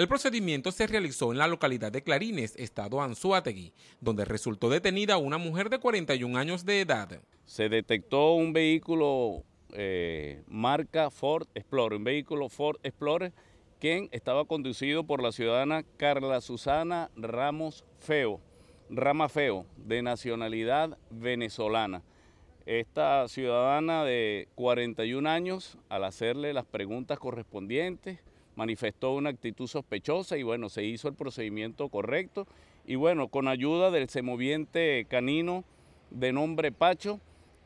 El procedimiento se realizó en la localidad de Clarines, estado Anzoátegui, donde resultó detenida una mujer de 41 años de edad. Se detectó un vehículo marca Ford Explorer, quien estaba conducido por la ciudadana Carla Susana Rama Feo, de nacionalidad venezolana. Esta ciudadana de 41 años, al hacerle las preguntas correspondientes, manifestó una actitud sospechosa y bueno, se hizo el procedimiento correcto. Y bueno, con ayuda del semoviente canino de nombre Pacho,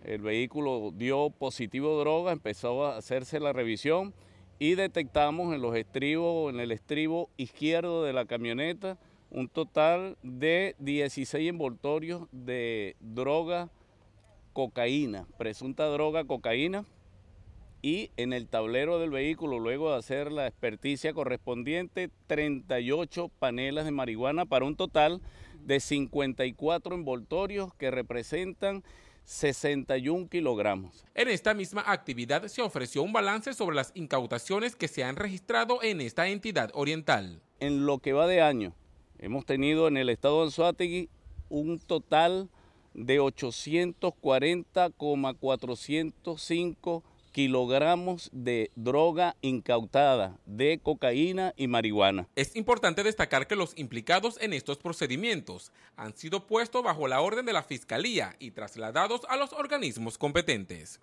el vehículo dio positivo droga, empezó a hacerse la revisión y detectamos en el estribo izquierdo de la camioneta un total de 16 envoltorios de droga cocaína, presunta droga cocaína, y en el tablero del vehículo, luego de hacer la experticia correspondiente, 38 panelas de marihuana para un total de 54 envoltorios que representan 61 kilogramos. En esta misma actividad se ofreció un balance sobre las incautaciones que se han registrado en esta entidad oriental. En lo que va de año, hemos tenido en el estado de Anzoátegui un total de 840,405 kilogramos de droga incautada, de cocaína y marihuana. Es importante destacar que los implicados en estos procedimientos han sido puestos bajo la orden de la Fiscalía y trasladados a los organismos competentes.